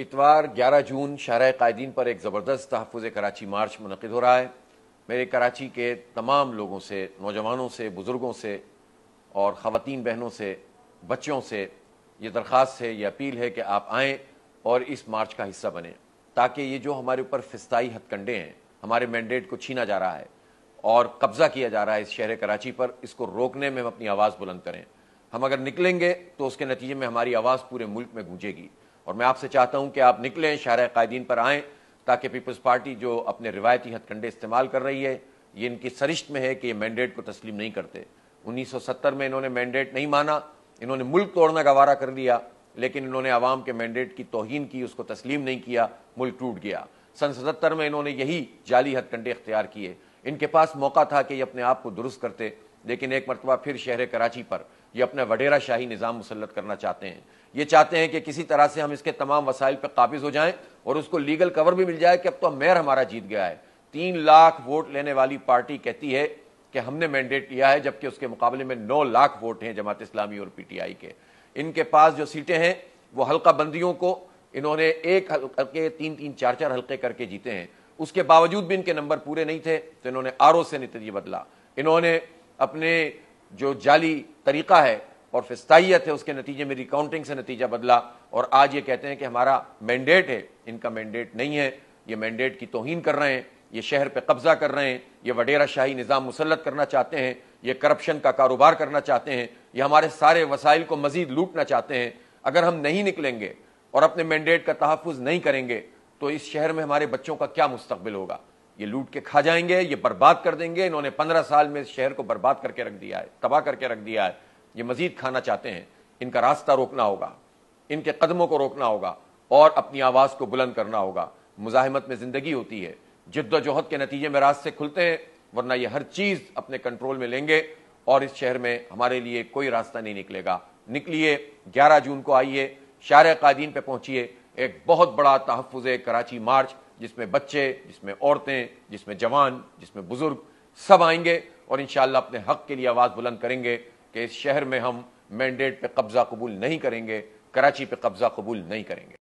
इतवार 11 जून शाहराए कायदीन पर एक ज़बरदस्त तहफ़ुज़ कराची मार्च मुनक़िद हो रहा है। मेरे कराची के तमाम लोगों से, नौजवानों से, बुज़ुर्गों से और ख़वातीन बहनों से, बच्चों से ये दरख्वास्त है, ये अपील है कि आप आएँ और इस मार्च का हिस्सा बनें, ताकि ये जो हमारे ऊपर फिस्ताई हथकंडे हैं, हमारे मैंडेट को छीना जा रहा है और कब्ज़ा किया जा रहा है इस शहर कराची पर, इसको रोकने में हम अपनी आवाज़ बुलंद करें। हम अगर निकलेंगे तो उसके नतीजे में हमारी आवाज़ पूरे मुल्क में गूंजेगी और मैं आपसे चाहता हूं कि आप निकलें, शाहरा-ए-कायदीन पर आएं, ताकि पीपल्स पार्टी जो अपने रिवायती हथकंडे इस्तेमाल कर रही है, ये इनकी सरिश्त में है कि ये मैंडेट को तस्लीम नहीं करते। 1970 में इन्होंने मैंडेट नहीं माना, इन्होंने मुल्क तोड़ना गवारा कर लिया, लेकिन इन्होंने आवाम के मैंडेट की तौहीन की, उसको तस्लीम नहीं किया, मुल्क टूट गया। सन 77 में इन्होंने यही जाली हथकंडे इख्तियार किए। इनके पास मौका था कि ये अपने आप को दुरुस्त करते, लेकिन एक मरतबा फिर शहर कराची पर ये अपना वडेरा शाही निज़ाम मुसलत करना चाहते हैं। ये चाहते हैं कि किसी तरह से हम इसके तमाम वसाइल पर काबिज हो जाएं और उसको लीगल कवर भी मिल जाए कि अब तो मेयर हमारा जीत गया है। 3 लाख वोट लेने वाली पार्टी कहती है कि हमने मैंडेट लिया है, जबकि उसके मुकाबले में 9 लाख वोट हैं जमात इस्लामी और PTI के। इनके पास जो सीटें हैं वो हल्का बंदियों को इन्होंने एक हल्के 3-3, 4-4 हल्के करके जीते हैं। उसके बावजूद भी इनके नंबर पूरे नहीं थे, तो इन्होंने RO से नतीजे बदला। इन्होंने अपने जो जाली तरीका है और फिस्ताइयत है, उसके नतीजे में रिकाउंटिंग से नतीजा बदला और आज ये कहते हैं कि हमारा मैंडेट है। इनका मैंडेट नहीं है, ये मैंडेट की तौहीन कर रहे हैं, ये शहर पे कब्जा कर रहे हैं, ये वडेरा शाही निज़ाम मुसलत करना चाहते हैं, ये करप्शन का कारोबार करना चाहते हैं, ये हमारे सारे वसाइल को मजीद लूटना चाहते हैं। अगर हम नहीं निकलेंगे और अपने मैंडेट का तहफ़ुज़ नहीं करेंगे तो इस शहर में हमारे बच्चों का क्या मुस्तकबिल होगा। ये लूट के खा जाएंगे, ये बर्बाद कर देंगे। इन्होंने 15 साल में इस शहर को बर्बाद करके रख दिया है, तबाह करके रख दिया है, ये मजीद खाना चाहते हैं। इनका रास्ता रोकना होगा, इनके कदमों को रोकना होगा और अपनी आवाज़ को बुलंद करना होगा। मुजाहिमत में ज़िंदगी होती है, जिद्दोजहद के नतीजे में रास्ते खुलते हैं, वरना ये हर चीज़ अपने कंट्रोल में लेंगे और इस शहर में हमारे लिए कोई रास्ता नहीं निकलेगा। निकलिए, 11 जून को आइए, शाहरा-ए-कायदीन पर पहुँचिए। एक बहुत बड़ा तहफ़्फ़ुज़ कराची मार्च, जिसमें बच्चे, जिसमें औरतें, जिसमें जवान, जिसमें बुज़ुर्ग सब आएंगे और इंशाअल्लाह अपने हक़ के लिए आवाज़ बुलंद करेंगे कि इस शहर में हम मैंडेट पे कब्ज़ा कबूल नहीं करेंगे, कराची पे कब्ज़ा कबूल नहीं करेंगे।